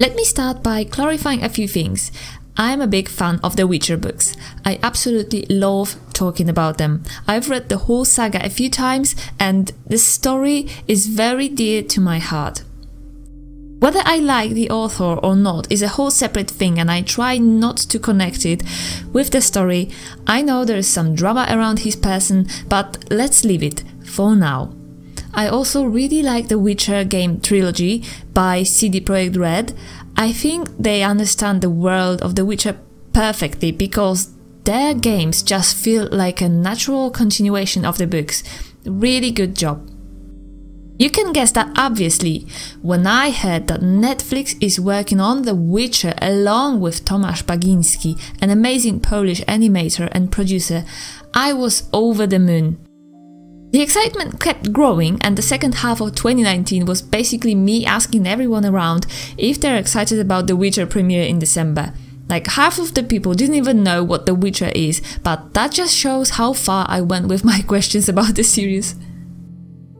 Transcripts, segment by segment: Let me start by clarifying a few things. I'm a big fan of the Witcher books. I absolutely love talking about them. I've read the whole saga a few times and the story is very dear to my heart. Whether I like the author or not is a whole separate thing and I try not to connect it with the story. I know there is some drama around his person, but let's leave it for now. I also really like the Witcher game trilogy by CD Projekt Red. I think they understand the world of The Witcher perfectly because their games just feel like a natural continuation of the books. Really good job. You can guess that obviously, when I heard that Netflix is working on The Witcher along with Tomasz Bagiński, an amazing Polish animator and producer, I was over the moon. The excitement kept growing and the second half of 2019 was basically me asking everyone around if they're excited about The Witcher premiere in December. Like half of the people didn't even know what The Witcher is, but that just shows how far I went with my questions about the series.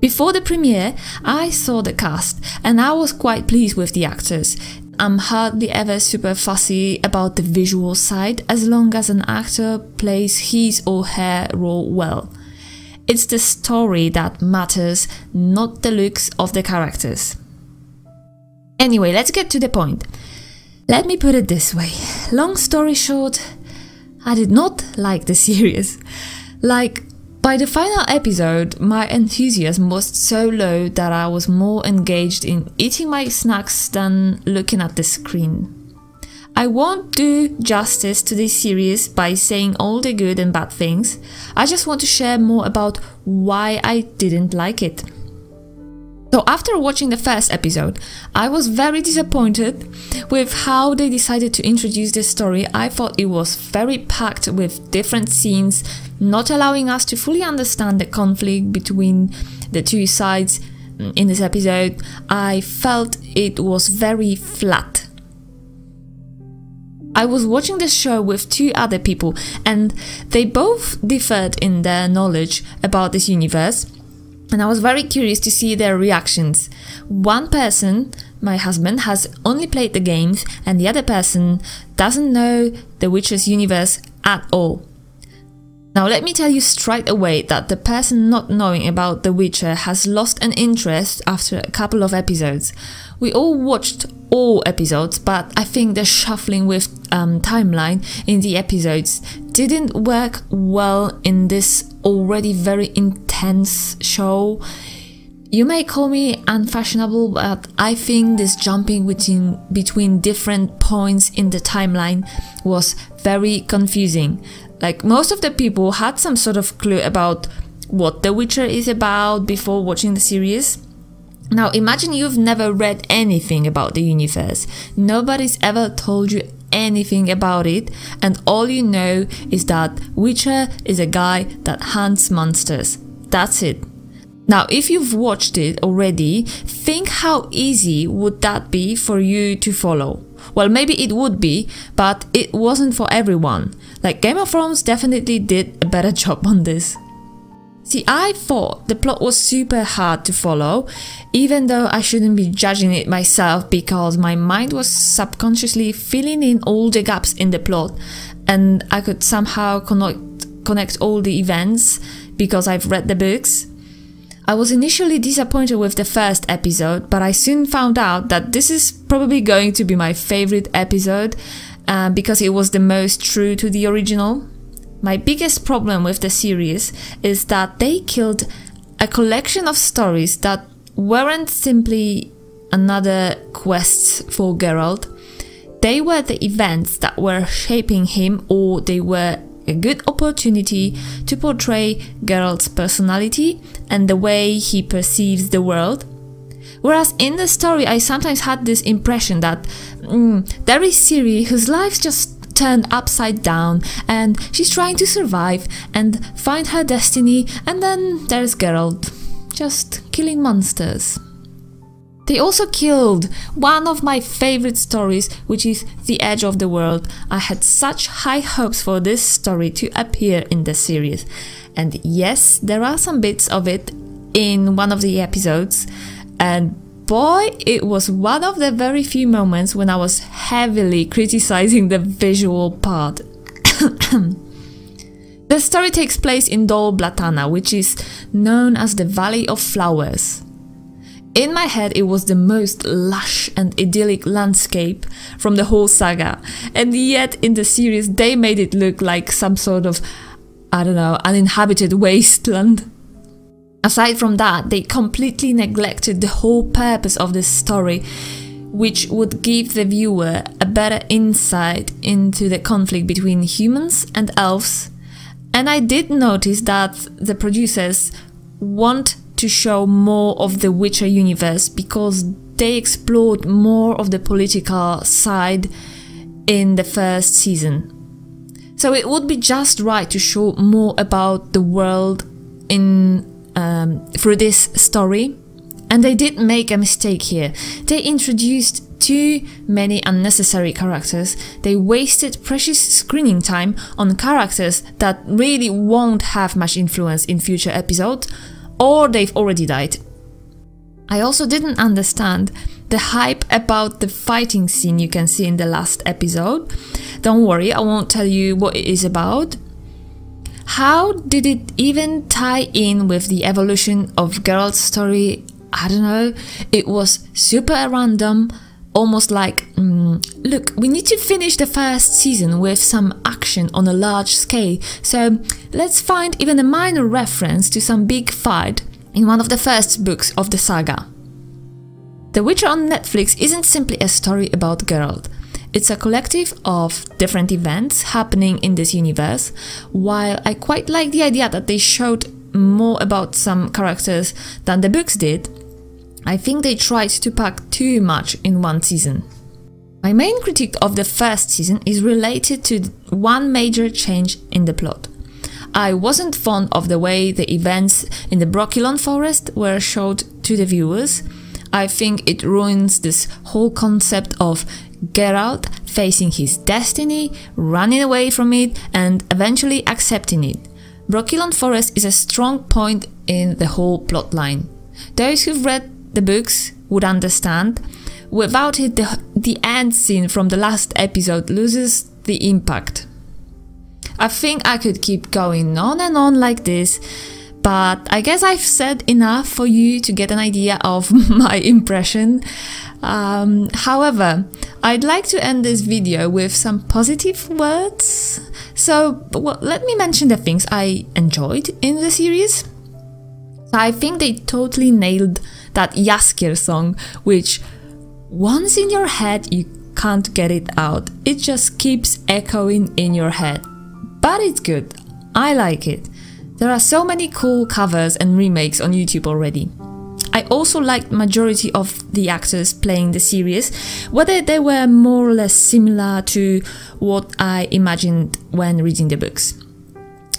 Before the premiere, I saw the cast and I was quite pleased with the actors. I'm hardly ever super fussy about the visual side as long as an actor plays his or her role well. It's the story that matters, not the looks of the characters. Anyway, let's get to the point. Let me put it this way. Long story short, I did not like the series. Like, by the final episode, my enthusiasm was so low that I was more engaged in eating my snacks than looking at the screen. I won't do justice to this series by saying all the good and bad things. I just want to share more about why I didn't like it. So after watching the first episode, I was very disappointed with how they decided to introduce this story. I thought it was very packed with different scenes, not allowing us to fully understand the conflict between the two sides. In this episode, I felt it was very flat. I was watching the show with two other people and they both differed in their knowledge about this universe and I was very curious to see their reactions. One person, my husband, has only played the games and the other person doesn't know The Witcher's universe at all. Now let me tell you straight away that the person not knowing about The Witcher has lost an interest after a couple of episodes. We all watched all episodes, but I think the shuffling with timeline in the episodes didn't work well in this already very intense show. You may call me unfashionable, but I think this jumping between different points in the timeline was very confusing. Like, most of the people had some sort of clue about what The Witcher is about before watching the series. Now imagine you've never read anything about the universe. Nobody's ever told you anything about it and all you know is that Witcher is a guy that hunts monsters. That's it. Now if you've watched it already, think how easy would that be for you to follow. Well, maybe it would be, but it wasn't for everyone. Like, Game of Thrones definitely did a better job on this. See, I thought the plot was super hard to follow, even though I shouldn't be judging it myself because my mind was subconsciously filling in all the gaps in the plot and I could somehow connect all the events because I've read the books. I was initially disappointed with the first episode, but I soon found out that this is probably going to be my favorite episode because it was the most true to the original. My biggest problem with the series is that they killed a collection of stories that weren't simply another quests for Geralt. They were the events that were shaping him, or they were a good opportunity to portray Geralt's personality and the way he perceives the world. Whereas in the story I sometimes had this impression that there is Ciri whose life's just turned upside down and she's trying to survive and find her destiny, and then there's Geralt, just killing monsters. They also killed one of my favorite stories, which is The Edge of the World. I had such high hopes for this story to appear in the series, and yes, there are some bits of it in one of the episodes, and boy, it was one of the very few moments when I was heavily criticizing the visual part. The story takes place in Dol Blatana, which is known as the Valley of Flowers. In my head it was the most lush and idyllic landscape from the whole saga, and yet in the series they made it look like some sort of, I don't know, uninhabited wasteland. Aside from that, they completely neglected the whole purpose of this story, which would give the viewer a better insight into the conflict between humans and elves. And I did notice that the producers want to show more of the Witcher universe because they explored more of the political side in the first season. So it would be just right to show more about the world in through this story. And they did make a mistake here. They introduced too many unnecessary characters. They wasted precious screening time on characters that really won't have much influence in future episodes, or they've already died. I also didn't understand the hype about the fighting scene you can see in the last episode. Don't worry, I won't tell you what it is about. How did it even tie in with the evolution of Geralt's story? I don't know, it was super random. Almost like, look, we need to finish the first season with some action on a large scale, so let's find even a minor reference to some big fight in one of the first books of the saga. The Witcher on Netflix isn't simply a story about Geralt. It's a collective of different events happening in this universe, while I quite like the idea that they showed more about some characters than the books did. I think they tried to pack too much in one season. My main critique of the first season is related to one major change in the plot. I wasn't fond of the way the events in the Brokilon Forest were showed to the viewers. I think it ruins this whole concept of Geralt facing his destiny, running away from it, and eventually accepting it. Brokilon Forest is a strong point in the whole plotline. Those who've read the books would understand. Without it, the end scene from the last episode loses the impact. I think I could keep going on and on like this, but I guess I've said enough for you to get an idea of my impression. However, I'd like to end this video with some positive words. So let me mention the things I enjoyed in the series. I think they totally nailed that Jaskier song, which once in your head you can't get it out. It just keeps echoing in your head. But it's good. I like it. There are so many cool covers and remakes on YouTube already. I also liked majority of the actors playing the series, whether they were more or less similar to what I imagined when reading the books.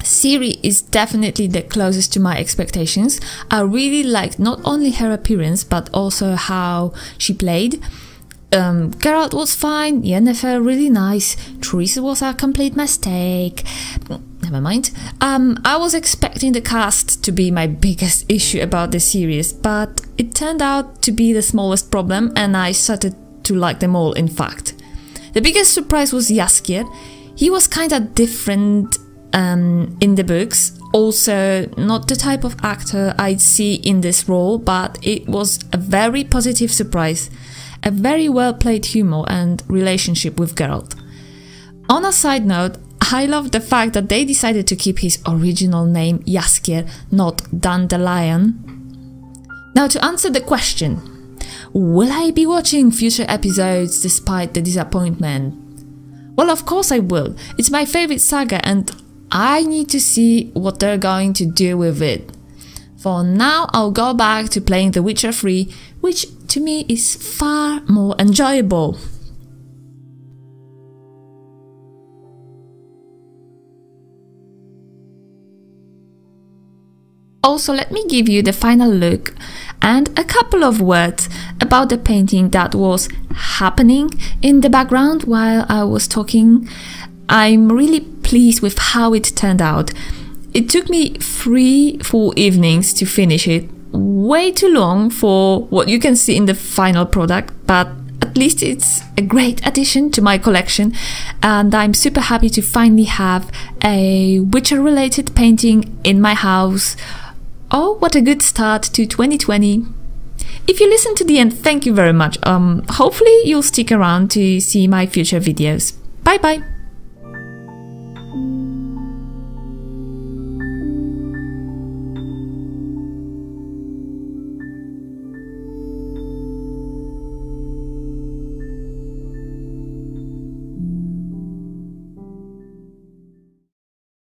Ciri is definitely the closest to my expectations. I really liked not only her appearance, but also how she played. Geralt was fine, Yennefer really nice, Teresa was a complete mistake. Never mind. I was expecting the cast to be my biggest issue about the series, but it turned out to be the smallest problem, and I started to like them all, in fact. The biggest surprise was Jaskier. He was kinda different in the books, also not the type of actor I'd see in this role, but it was a very positive surprise, a very well played humor and relationship with Geralt. On a side note, I love the fact that they decided to keep his original name Jaskier, not Dandelion. Now to answer the question, will I be watching future episodes despite the disappointment? Well, of course I will, it's my favorite saga and I need to see what they're going to do with it. For now, I'll go back to playing The Witcher 3, which to me is far more enjoyable. Also, let me give you the final look and a couple of words about the painting that was happening in the background while I was talking. I'm really pleased with how it turned out. It took me 3 full evenings to finish it, way too long for what you can see in the final product, but at least it's a great addition to my collection, and I'm super happy to finally have a Witcher related painting in my house. Oh, what a good start to 2020. If you listen to the end, thank you very much. Hopefully you'll stick around to see my future videos. Bye bye!